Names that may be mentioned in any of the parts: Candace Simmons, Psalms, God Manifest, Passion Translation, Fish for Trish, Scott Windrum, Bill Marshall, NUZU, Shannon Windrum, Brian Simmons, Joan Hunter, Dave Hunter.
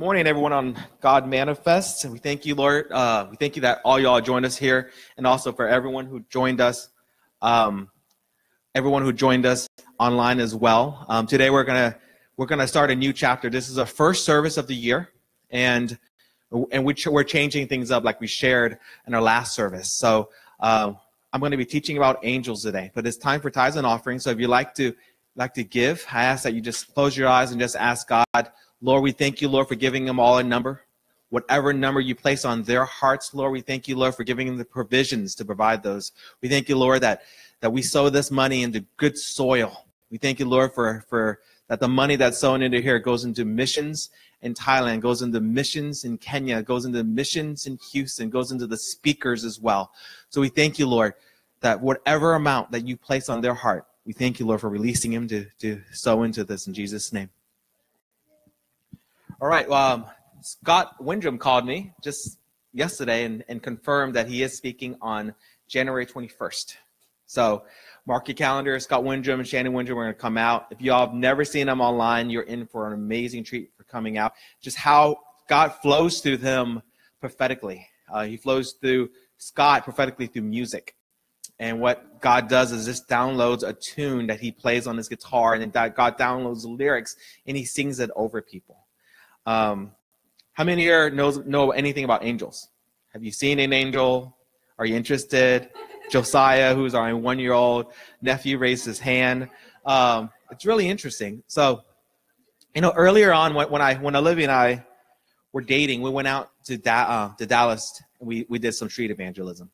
Morning, everyone, on God Manifest. And we thank you, Lord. We thank you that all y'all joined us here, and also for everyone who joined us, online as well. Today we're gonna start a new chapter. This is a first service of the year, and we're changing things up, like we shared in our last service. So I'm going to be teaching about angels today. But it's time for tithes and offerings. So if you like to give, I ask that you just close your eyes and just ask God. Lord, we thank you, Lord, for giving them all a number. Whatever number you place on their hearts, Lord, we thank you, Lord, for giving them the provisions to provide those. We thank you, Lord, that we sow this money into good soil. We thank you, Lord, for that the money that's sown into here goes into missions in Thailand, goes into missions in Kenya, goes into missions in Houston, goes into the speakers as well. So we thank you, Lord, that whatever amount that you place on their heart, we thank you, Lord, for releasing him to sow into this in Jesus' name. All right, Scott Windrum called me just yesterday and confirmed that he is speaking on January 21st. So mark your calendar. Scott Windrum and Shannon Windrum are going to come out. If y'all have never seen them online, you're in for an amazing treat for coming out. Just how God flows through them prophetically. He flows through Scott prophetically through music. And what God does is just downloads a tune that he plays on his guitar, and then God downloads the lyrics, and he sings it over people. How many here know anything about angels? Have you seen an angel? Are you interested? Josiah, who's our one-year-old nephew, raised his hand. It's really interesting. So, you know, earlier on when Olivia and I were dating, we went out to Dallas. We did some street evangelism.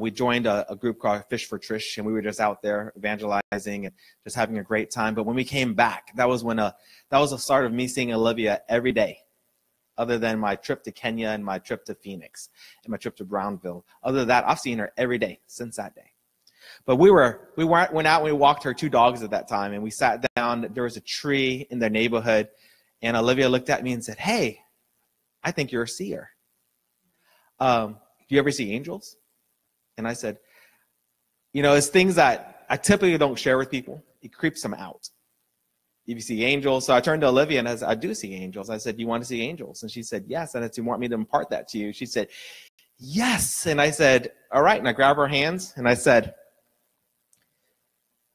We joined a group called Fish for Trish, and we were just out there evangelizing and just having a great time. But when we came back, that was the start of me seeing Olivia every day, other than my trip to Kenya and my trip to Phoenix and my trip to Brownville. Other than that, I've seen her every day since that day. But we went out and we walked her two dogs at that time, and we sat down. There was a tree in their neighborhood, and Olivia looked at me and said, "Hey, I think you're a seer. Do you ever see angels?" And I said, you know, it's things that I typically don't share with people. It creeps them out. If you see angels. So I turned to Olivia and I said, "I do see angels." I said, "You want to see angels?" And she said, "Yes." And I said, "You want me to impart that to you?" She said, "Yes." And I said, "All right." And I grabbed her hands and I said,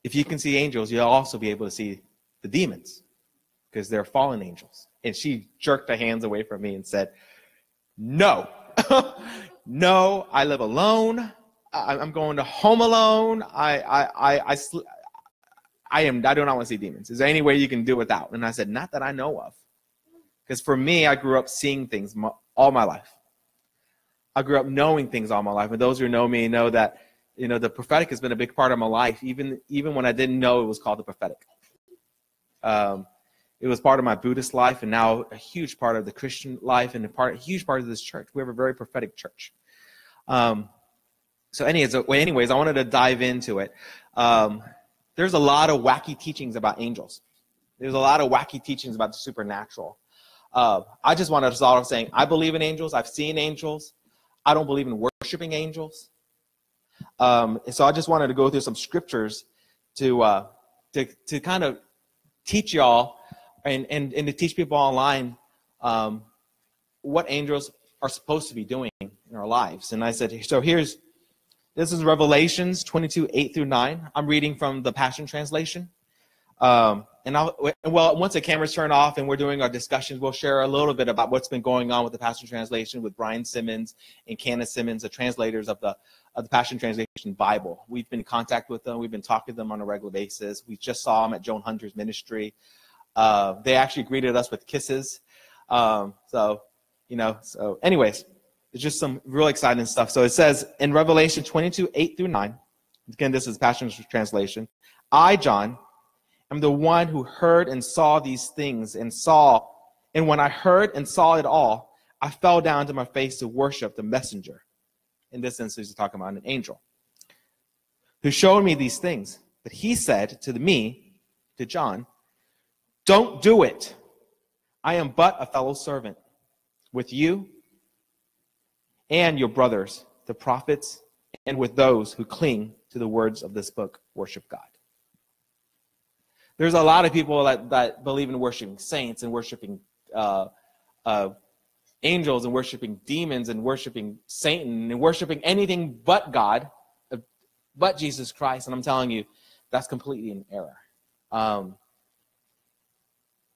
"If you can see angels, you'll also be able to see the demons, because they're fallen angels." And she jerked her hands away from me and said, "No, no, I live alone. I'm going to home alone. I do not want to see demons. Is there any way you can do without?" And I said, "Not that I know of." Because for me, I grew up seeing things all my life. I grew up knowing things all my life. And those who know me know that, you know, the prophetic has been a big part of my life, even when I didn't know it was called the prophetic. It was part of my Buddhist life, and now a huge part of the Christian life, and a huge part of this church. We have a very prophetic church. So anyways, I wanted to dive into it. There's a lot of wacky teachings about angels. There's a lot of wacky teachings about the supernatural. I just wanted to start off saying, I believe in angels. I've seen angels. I don't believe in worshiping angels. And so I just wanted to go through some scriptures to kind of teach y'all and to teach people online what angels are supposed to be doing in our lives. And I said, so this is Revelations 22:8-9. I'm reading from the Passion Translation. Once the cameras turn off and we're doing our discussions, we'll share a little bit about what's been going on with the Passion Translation with Brian Simmons and Candace Simmons, the translators of the Passion Translation Bible. We've been in contact with them. We've been talking to them on a regular basis. We just saw them at Joan Hunter's ministry. They actually greeted us with kisses. So anyways, it's just some real exciting stuff. So it says in Revelation 22:8-9, again, this is Passion Translation. "I, John, am the one who heard and saw these things and when I heard and saw it all, I fell down to my face to worship the messenger." In this instance, he's talking about an angel who showed me these things. But he said to John, "Don't do it. I am but a fellow servant with you and your brothers, the prophets, and with those who cling to the words of this book, worship God." There's a lot of people that believe in worshiping saints and worshiping angels and worshiping demons and worshiping Satan and worshiping anything but God, but Jesus Christ. And I'm telling you, that's completely in error.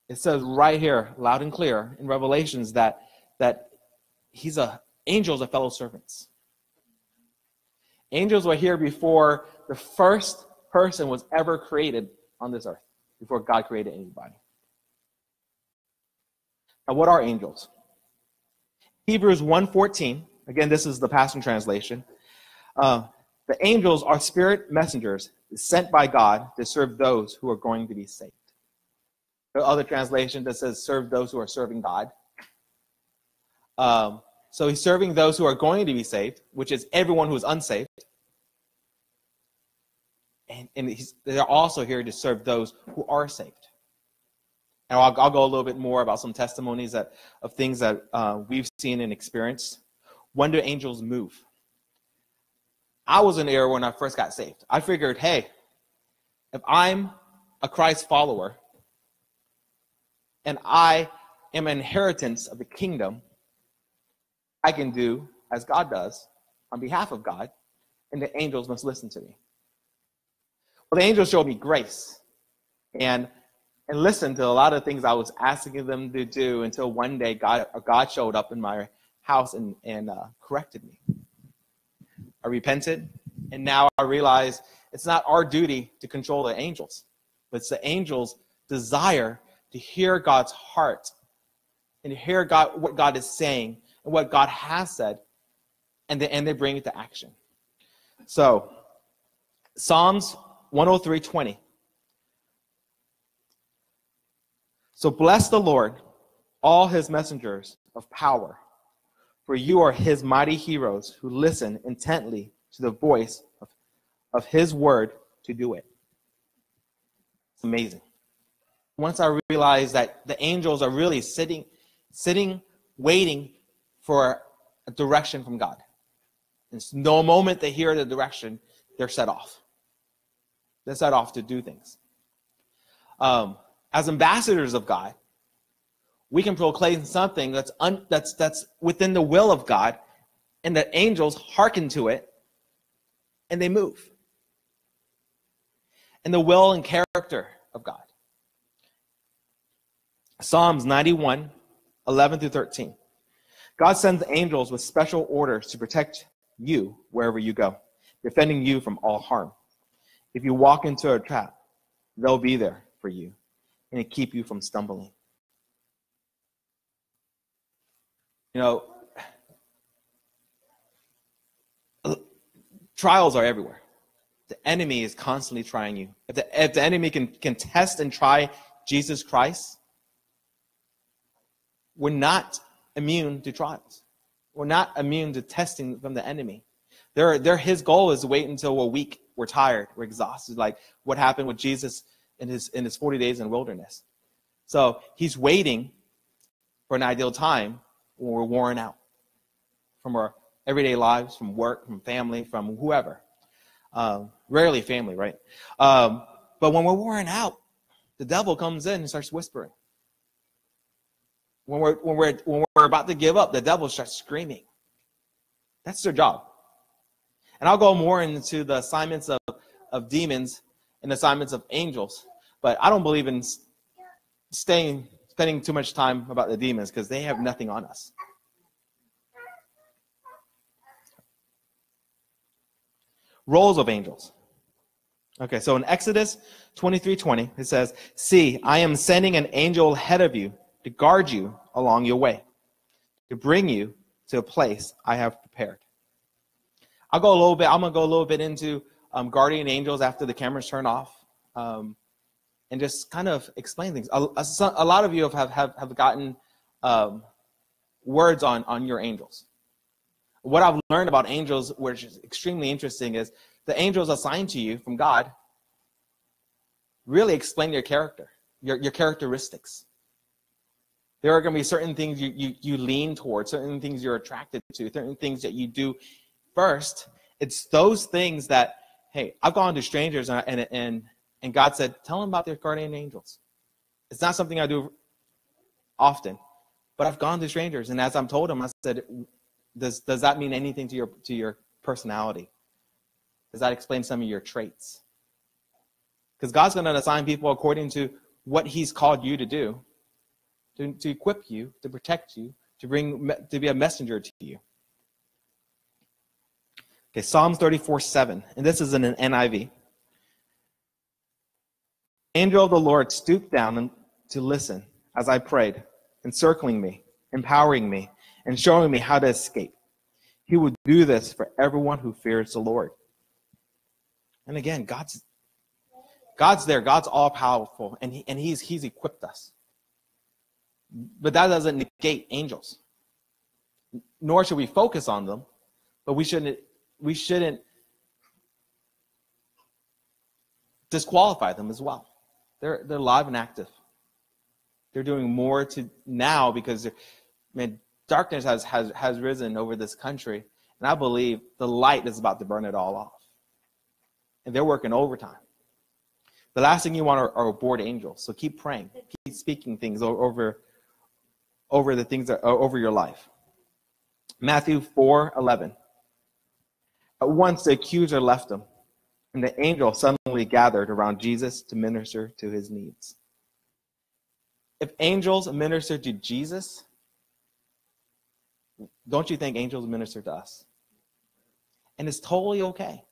It says right here, loud and clear in Revelations, that angels are fellow servants. Angels were here before the first person was ever created on this earth, before God created anybody. Now, what are angels? Hebrews 1:14, again, this is the Passion Translation. The angels are spirit messengers sent by God to serve those who are going to be saved. The other translation that says serve those who are serving God. So he's serving those who are going to be saved, which is everyone who is unsaved. And they're also here to serve those who are saved. And I'll go a little bit more about some testimonies of things that we've seen and experienced. When do angels move? I was in error when I first got saved. I figured, hey, if I'm a Christ follower and I am an inheritance of the kingdom, I can do as God does on behalf of God, and the angels must listen to me. Well, the angels showed me grace and listened to a lot of things I was asking them to do until one day God showed up in my house and corrected me. I repented, and now I realize it's not our duty to control the angels, but it's the angels' desire to hear God's heart and hear God, what God is saying and what God has said, and they bring it to action. So, Psalms 103:20. So bless the Lord, all his messengers of power, for you are his mighty heroes who listen intently to the voice of his word to do it. It's amazing. Once I realized that the angels are really sitting, waiting for a direction from God. It's no moment they hear the direction, they're set off. They're set off to do things. As ambassadors of God, we can proclaim something that's within the will of God, and that angels hearken to it, and they move. And the will and character of God. Psalms 91:11-13. God sends angels with special orders to protect you wherever you go, defending you from all harm. If you walk into a trap, they'll be there for you and keep you from stumbling. You know, trials are everywhere. The enemy is constantly trying you. If the enemy can test and try Jesus Christ, we're not immune to trials. We're not immune to testing from the enemy. His goal is to wait until we're weak, we're tired, we're exhausted, like what happened with Jesus in his 40 days in the wilderness. So he's waiting for an ideal time when we're worn out from our everyday lives, from work, from family, from whoever. Rarely family, right? But when we're worn out, the devil comes in and starts whispering. When we're about to give up, the devil starts screaming. That's their job. And I'll go more into the assignments of demons and assignments of angels, but I don't believe in spending too much time about the demons because they have nothing on us. Roles of angels. Okay, so in Exodus 23:20, it says, "See, I am sending an angel ahead of you to guard you along your way, to bring you to a place I have prepared." I'm gonna go a little bit into guardian angels after the cameras turn off, and just kind of explain things. A lot of you have gotten words on your angels. What I've learned about angels, which is extremely interesting, is the angels assigned to you from God really explain your character, your characteristics. There are going to be certain things you lean towards, certain things you're attracted to, certain things that you do first. It's those things that, hey, I've gone to strangers and God said, tell them about their guardian angels. It's not something I do often, But I've gone to strangers, and as I'm told them, I said, does that mean anything to your personality? Does that explain some of your traits? Because God's going to assign people according to what he's called you to do, to equip you, to protect you, to be a messenger to you. Okay, Psalm 34:7, and this is in an NIV. Angel of the Lord stooped down to listen as I prayed, encircling me, empowering me, and showing me how to escape. He will do this for everyone who fears the Lord. And again, God's there. God's all-powerful, and he's equipped us. But that doesn't negate angels. Nor should we focus on them, but we shouldn't disqualify them as well. They're live and active. They're doing more to now because, man, darkness has risen over this country, and I believe the light is about to burn it all off. And they're working overtime. The last thing you want are bored angels. So keep praying, keep speaking things over the things that are over your life. Matthew 4:11. At once the accuser left him, and the angel suddenly gathered around Jesus to minister to his needs. If angels minister to Jesus, don't you think angels minister to us? And it's totally okay.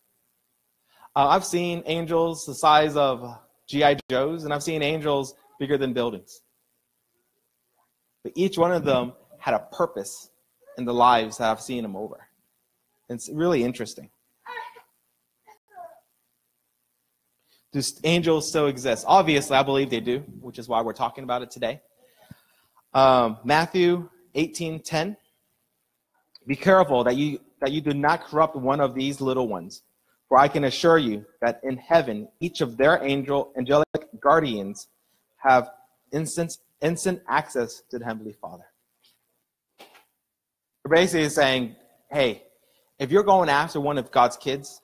I've seen angels the size of G.I. Joes, and I've seen angels bigger than buildings. But each one of them had a purpose in the lives that I've seen them over. It's really interesting. Do angels still exist? Obviously, I believe they do, which is why we're talking about it today. Matthew 18:10. Be careful that you do not corrupt one of these little ones. For I can assure you that in heaven, each of their angelic guardians have instant access to the Heavenly Father. They're basically saying, hey, if you're going after one of God's kids,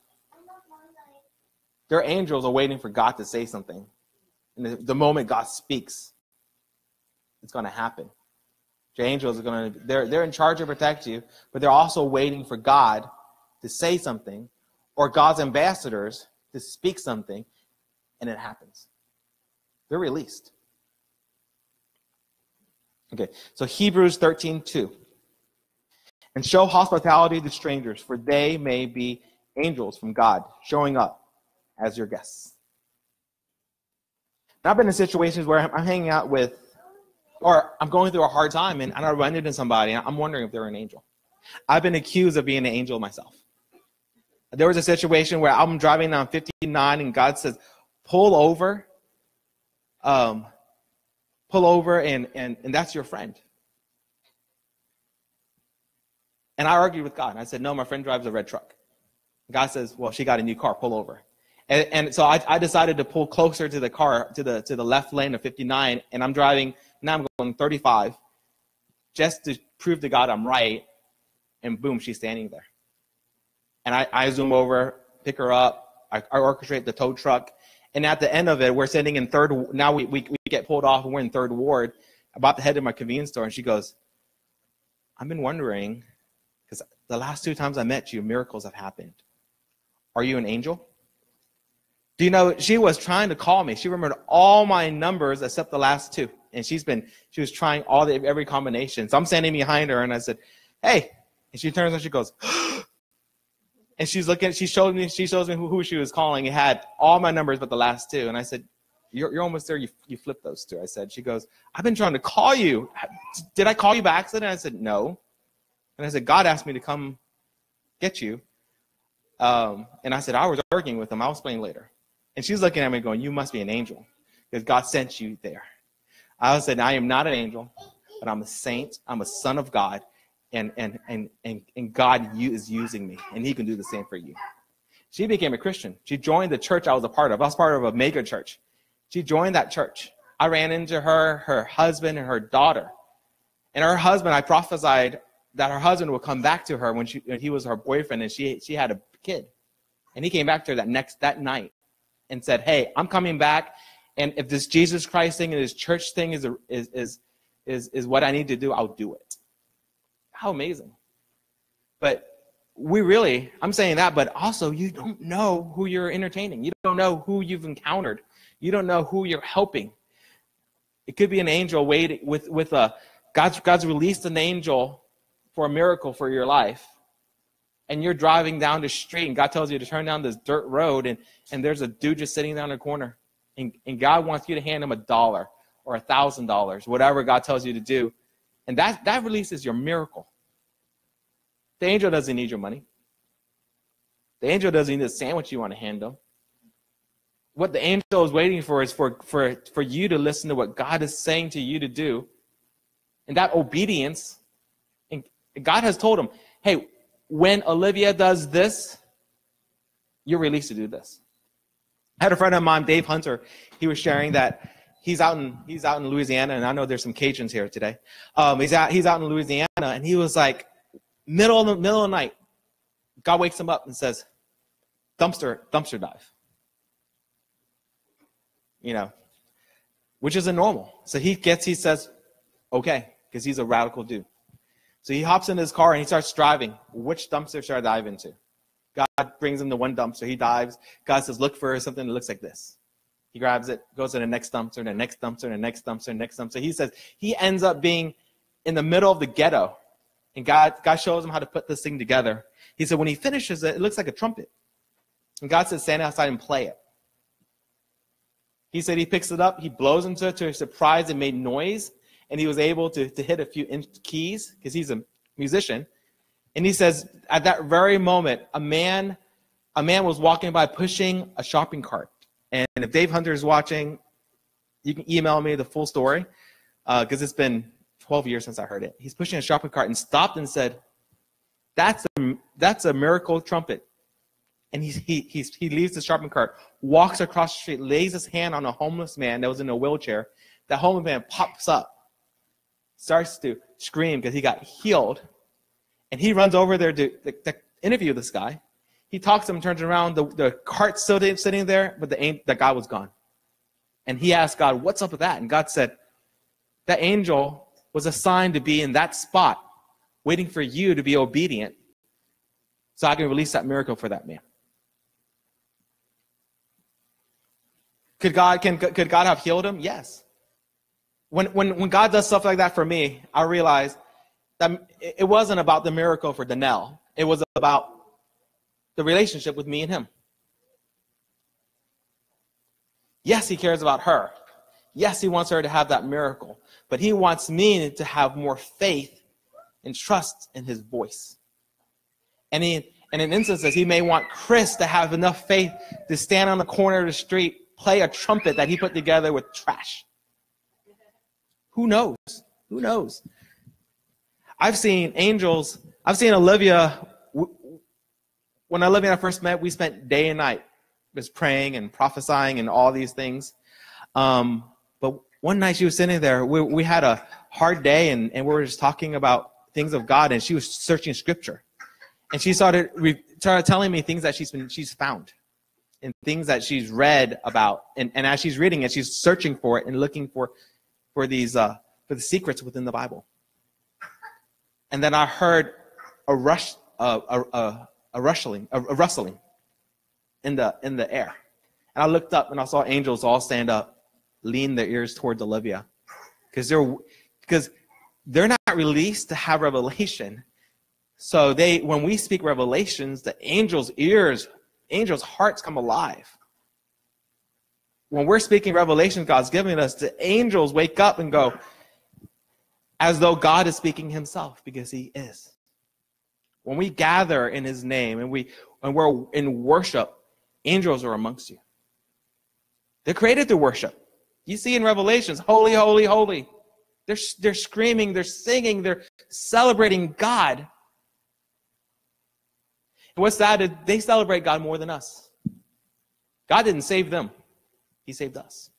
their angels are waiting for God to say something. And the moment God speaks, it's going to happen. Your angels are going to, they're in charge to protect you, but they're also waiting for God to say something, or God's ambassadors to speak something, and it happens. They're released. Okay, so Hebrews 13:2. And show hospitality to strangers, for they may be angels from God, showing up as your guests. Now, I've been in situations where I'm hanging out with, or I'm going through a hard time, and I run into somebody, and I'm wondering if they're an angel. I've been accused of being an angel myself. There was a situation where I'm driving down 59, and God says, pull over, and that's your friend. And I argued with God, and I said, no, my friend drives a red truck. God says, well, she got a new car, pull over. And so I decided to pull closer to the car, to the left lane of 59, and I'm driving, now I'm going 35, just to prove to God I'm right, and boom, she's standing there. And I zoom over, pick her up, I orchestrate the tow truck, and at the end of it, we're sitting in third, now we get pulled off, and we're in third ward, about to head to my convenience store, and she goes, I've been wondering, because the last two times I met you, miracles have happened. Are you an angel? Do you know, she was trying to call me. She remembered all my numbers except the last two, and she was trying every combination. So I'm standing behind her, and I said, hey, and she turns and she goes, and she's looking, she shows me who she was calling. It had all my numbers but the last two. And I said, you're almost there. You flipped those two. I said, she goes, I've been trying to call you. Did I call you by accident? I said, no. And I said, God asked me to come get you. And I said, I was arguing with him. I'll explain later. And she's looking at me going, you must be an angel because God sent you there. I said, I am not an angel, but I'm a saint. I'm a son of God. And God is using me, and he can do the same for you. She became a Christian. She joined the church I was a part of. I was part of a mega church. She joined that church. I ran into her, her husband, and her daughter. And her husband, I prophesied that her husband would come back to her when he was her boyfriend, and she had a kid. And he came back to her that night and said, hey, I'm coming back, and if this Jesus Christ thing and this church thing is is what I need to do, I'll do it. How amazing. But we really, I'm saying that, but also you don't know who you're entertaining. You don't know who you've encountered. You don't know who you're helping. It could be an angel waiting with a, God's released an angel for a miracle for your life. And you're driving down the street and God tells you to turn down this dirt road and there's a dude just sitting down in the corner. And God wants you to hand him $1 or $1,000, whatever God tells you to do. And that releases your miracle. The angel doesn't need your money. The angel doesn't need the sandwich you want to hand them. What the angel is waiting for is for you to listen to what God is saying to you to do. And that obedience, and God has told him, hey, when Olivia does this, you're released to do this. I had a friend of mine, Dave Hunter, he was sharing that he's out in Louisiana, and I know there's some Cajuns here today. He's out in Louisiana, and he was like, middle of the night, God wakes him up and says, dumpster dive. You know, which isn't normal. So he says, okay, because he's a radical dude. So he hops in his car and he starts driving. Which dumpster should I dive into? God brings him to one dumpster. He dives. God says, look for something that looks like this. He grabs it, goes to the next dumpster, the next dumpster, the next dumpster, the next dumpster. He says he ends up being in the middle of the ghetto. And God shows him how to put this thing together. He said when he finishes it, it looks like a trumpet. And God said, stand outside and play it. He said he picks it up. He blows into it to his surprise. It made noise. And he was able to hit a few keys because he's a musician. And he says, at that very moment, a man was walking by pushing a shopping cart. And if Dave Hunter is watching, you can email me the full story because it's been 12 years since I heard it. He's pushing a shopping cart and stopped and said, that's a miracle trumpet. And he leaves the shopping cart, walks across the street, lays his hand on a homeless man that was in a wheelchair. That homeless man pops up, starts to scream because he got healed, and he runs over there to interview this guy. He talks to him, turns around, the cart's still sitting there, but the guy was gone. And he asked God, what's up with that? And God said, that angel was assigned to be in that spot, waiting for you to be obedient, so I can release that miracle for that man. Could God have healed him? Yes. When God does stuff like that for me, I realize that it wasn't about the miracle for Danelle. It was about the relationship with me and him. Yes, he cares about her. Yes, he wants her to have that miracle. But he wants me to have more faith and trust in his voice. And in instances, he may want Chris to have enough faith to stand on the corner of the street, play a trumpet that he put together with trash. Who knows? Who knows? I've seen angels. I've seen Olivia. When Olivia and I first met, we spent day and night just praying and prophesying and all these things. But one night she was sitting there. We had a hard day, and we were just talking about things of God, and she was searching Scripture. And she started telling me things that she's found and things that she's read about. And as she's reading it, she's searching for it and looking for the secrets within the Bible. And then I heard a rustling in the air. And I looked up and I saw angels all stand up, lean their ears towards Olivia, because they're not released to have revelation. So when we speak revelations, the angels' hearts come alive. When we're speaking revelation God's giving us, the angels wake up and go as though God is speaking himself, because he is. When we gather in his name and we're in worship, angels are amongst you. They're created to worship. You see in Revelations, holy, holy, holy. They're screaming, they're singing, they're celebrating God. And what's that? They celebrate God more than us. God didn't save them. He saved us.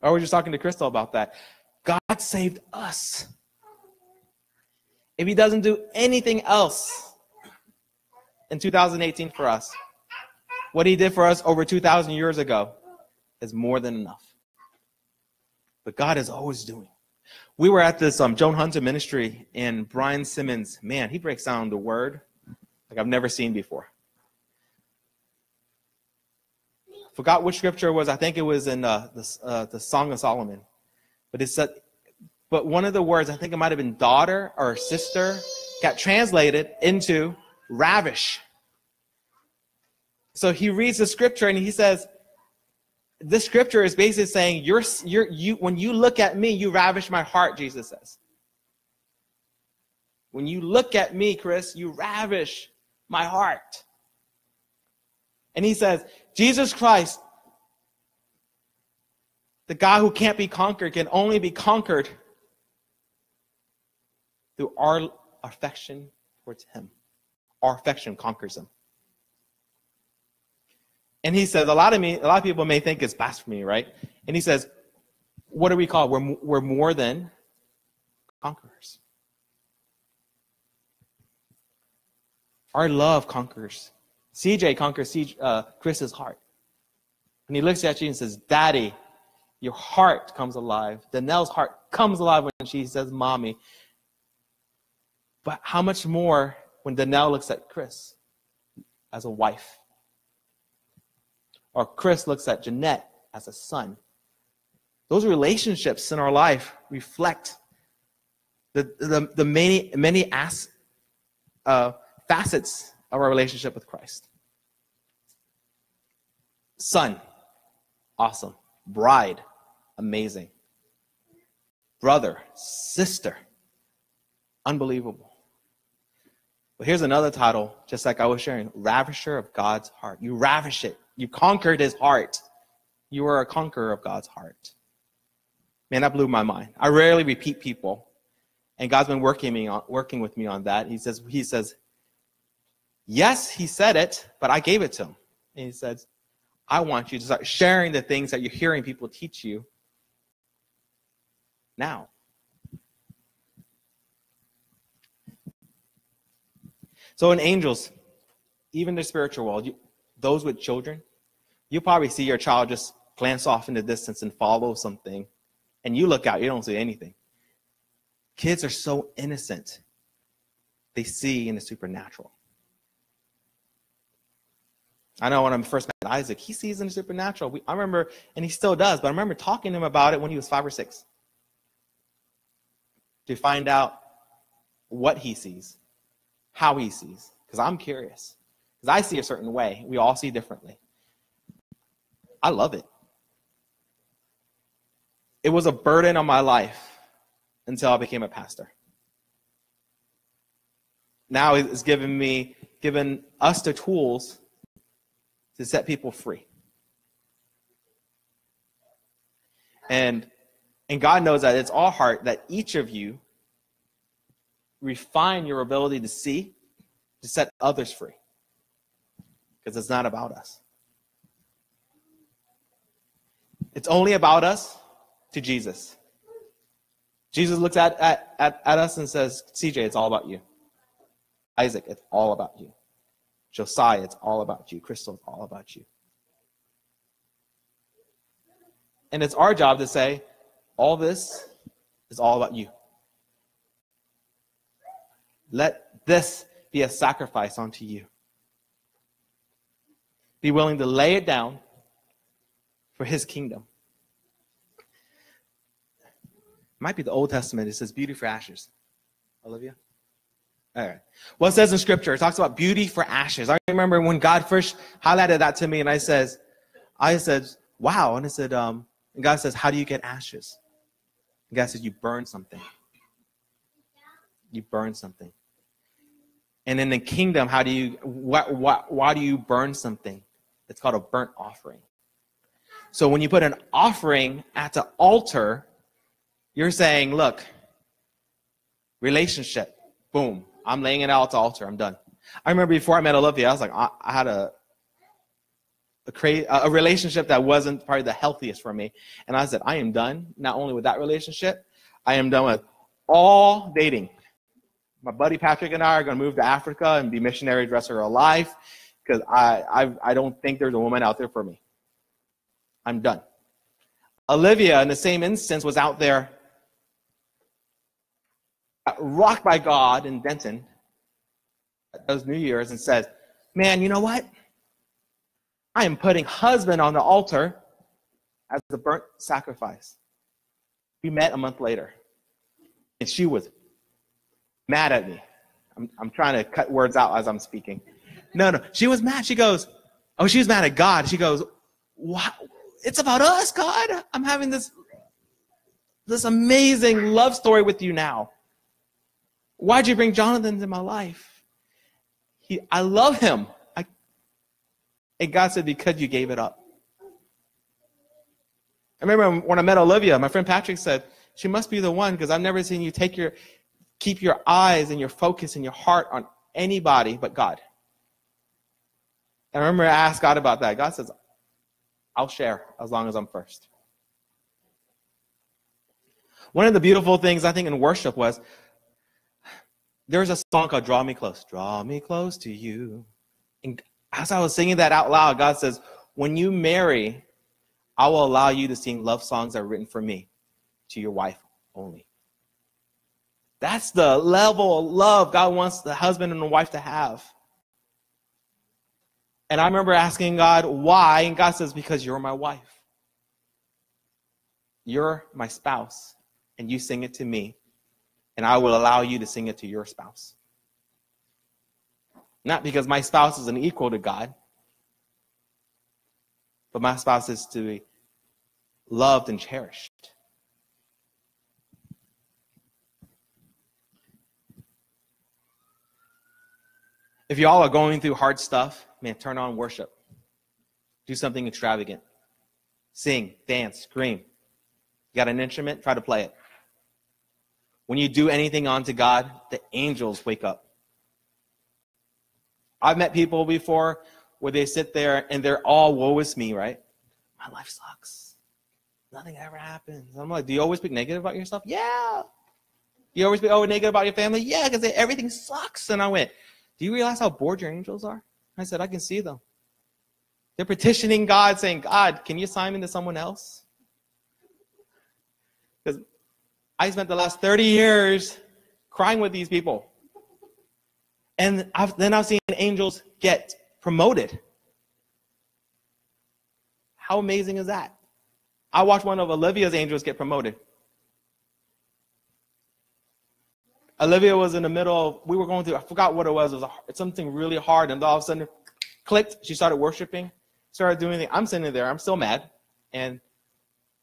I was just talking to Crystal about that. God saved us. If he doesn't do anything else in 2018 for us, what he did for us over 2,000 years ago is more than enough. But God is always doing. We were at this Joan Hunter ministry, and Brian Simmons, man, he breaks down the word like I've never seen before. Forgot which scripture it was. I think it was in the Song of Solomon. But it said, but one of the words, I think it might have been daughter or sister, got translated into ravish. So he reads the scripture and he says, this scripture is basically saying, when you look at me, you ravish my heart, Jesus says. When you look at me, Chris, you ravish my heart. And he says, Jesus Christ, the God who can't be conquered, can only be conquered through our affection towards him. Our affection conquers him. And he says, a lot of people may think it's blasphemy, right? And he says, what do we call it? We're more than conquerors. Our love conquers. CJ conquers Chris's heart. And he looks at you and says, Daddy, your heart comes alive. Danelle's heart comes alive when she says, Mommy. But how much more when Danelle looks at Chris as a wife? Or Chris looks at Jeanette as a son. Those relationships in our life reflect the many facets of our relationship with Christ. Son, awesome. Bride, amazing. Brother, sister, unbelievable. But here's another title, just like I was sharing, Ravisher of God's Heart. You ravish it. You conquered his heart. You are a conqueror of God's heart. Man, that blew my mind. I rarely repeat people. And God's been working with me on that. He says, yes, he said it, but I gave it to him. And he says, I want you to start sharing the things that you're hearing people teach you now. So in angels, even the spiritual world, those with children, you probably see your child just glance off in the distance and follow something, and you look out, you don't see anything. Kids are so innocent. They see in the supernatural. I know when I first met Isaac, he sees in the supernatural. I remember, and he still does, but I remember talking to him about it when he was 5 or 6 to find out what he sees, how he sees, because I'm curious. I see a certain way. We all see differently. I love it. It was a burden on my life until I became a pastor. Now it's given us the tools to set people free. And God knows that it's our heart that each of you refine your ability to see, to set others free. Because it's not about us. It's only about us to Jesus. Jesus looks at us and says, CJ, it's all about you. Isaac, it's all about you. Josiah, it's all about you. Crystal, it's all about you. And it's our job to say, all this is all about you. Let this be a sacrifice unto you. Be willing to lay it down for his kingdom. It might be the Old Testament. It says beauty for ashes. Olivia? All right. Well, it says in Scripture, it talks about beauty for ashes. I remember when God first highlighted that to me, and I said, wow. And I said, and God says, how do you get ashes? And God says, you burn something. You burn something. And in the kingdom, how do you, why do you burn something? It's called a burnt offering. So when you put an offering at the altar, you're saying, look, relationship, boom, I'm laying it out at the altar, I'm done. I remember before I met Olivia, I was like, I had a relationship that wasn't probably the healthiest for me. And I said, I am done, not only with that relationship, I am done with all dating. My buddy Patrick and I are going to move to Africa and be missionaries the rest of our life because I don't think there's a woman out there for me. I'm done. Olivia, in the same instance, was out there got rocked by God in Denton at those New Year's and says, man, you know what? I am putting husband on the altar as a burnt sacrifice. We met a month later, and she was mad at me. I'm trying to cut words out as I'm speaking. No, she was mad. She goes, oh, she was mad at God. She goes, wow, it's about us, God. I'm having this amazing love story with you now. Why'd you bring Jonathan into my life? I love him. And God said, because you gave it up. I remember when I met Olivia, my friend Patrick said, she must be the one, because I've never seen you keep your eyes and your focus and your heart on anybody but God. And I remember I asked God about that. God says, I'll share as long as I'm first. One of the beautiful things I think in worship was, there's a song called Draw Me Close to You. And as I was singing that out loud, God says, when you marry, I will allow you to sing love songs that are written for me to your wife only. That's the level of love God wants the husband and the wife to have. And I remember asking God why, and God says, because you're my wife. You're my spouse, and you sing it to me, and I will allow you to sing it to your spouse. Not because my spouse is an equal to God, but my spouse is to be loved and cherished. If y'all are going through hard stuff, man, turn on worship. Do something extravagant. Sing, dance, scream. You got an instrument? Try to play it. When you do anything unto God, the angels wake up. I've met people before where they sit there and they're all, woe is me, right? My life sucks. Nothing ever happens. I'm like, do you always speak negative about yourself? Yeah. You always speak negative about your family? Yeah, because everything sucks. And I went, do you realize how bored your angels are? I said, I can see them. They're petitioning God, saying, God, can you assign me to someone else? Because I spent the last 30 years crying with these people. And then I've seen angels get promoted. How amazing is that? I watched one of Olivia's angels get promoted. Olivia was in the middle of, we were going through, I forgot what it was something really hard, and all of a sudden it clicked. She started worshiping, started doing anything. I'm sitting there, I'm still mad, and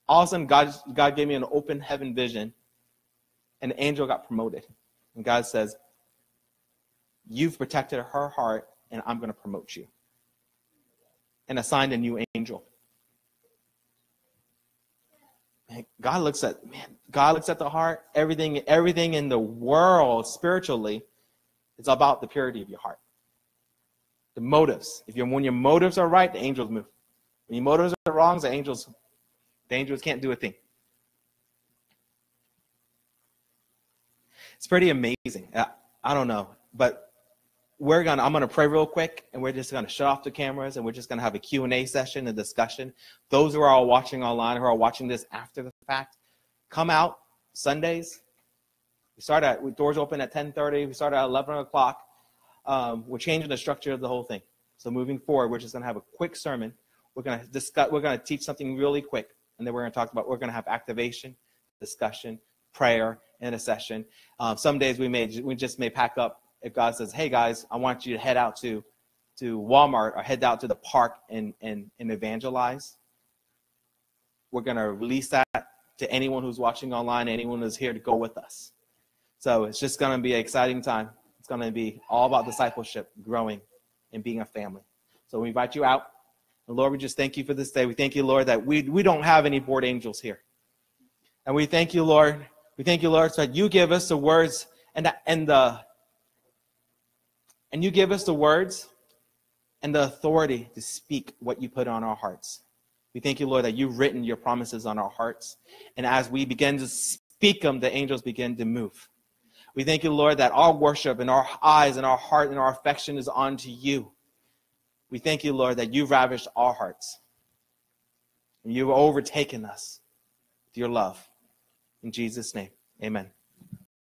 all of a sudden God gave me an open heaven vision, and the angel got promoted. And God says, you've protected her heart, and I'm going to promote you. And assigned a new angel. And God looks at the heart. Everything in the world spiritually is about the purity of your heart. The motives. When your motives are right, the angels move. When your motives are wrong, the angels can't do a thing. It's pretty amazing. I don't know, but I'm going to pray real quick, and we're just going to shut off the cameras, and we're just going to have a Q&A session, a discussion. Those who are all watching online, who are watching this after the fact, come out Sundays. Doors open at 10:30. We start at 11 o'clock. We're changing the structure of the whole thing. So moving forward, we're just going to have a quick sermon. We're going to discuss. We're going to teach something really quick, and then we're going to have activation, discussion, prayer, and a session. Some days we just may pack up. If God says, hey, guys, I want you to head out to Walmart or head out to the park and evangelize, we're going to release that to anyone who's watching online, anyone who's here to go with us. So it's just going to be an exciting time. It's going to be all about discipleship, growing, and being a family. So we invite you out. And Lord, we just thank you for this day. We thank you, Lord, that we don't have any bored angels here. And we thank you, Lord. We thank you, Lord, so that you give us the words and you give us the words and the authority to speak what you put on our hearts. We thank you, Lord, that you've written your promises on our hearts. And as we begin to speak them, the angels begin to move. We thank you, Lord, that our worship and our eyes and our heart and our affection is onto you. We thank you, Lord, that you've ravished our hearts. And you've overtaken us with your love. In Jesus' name, amen.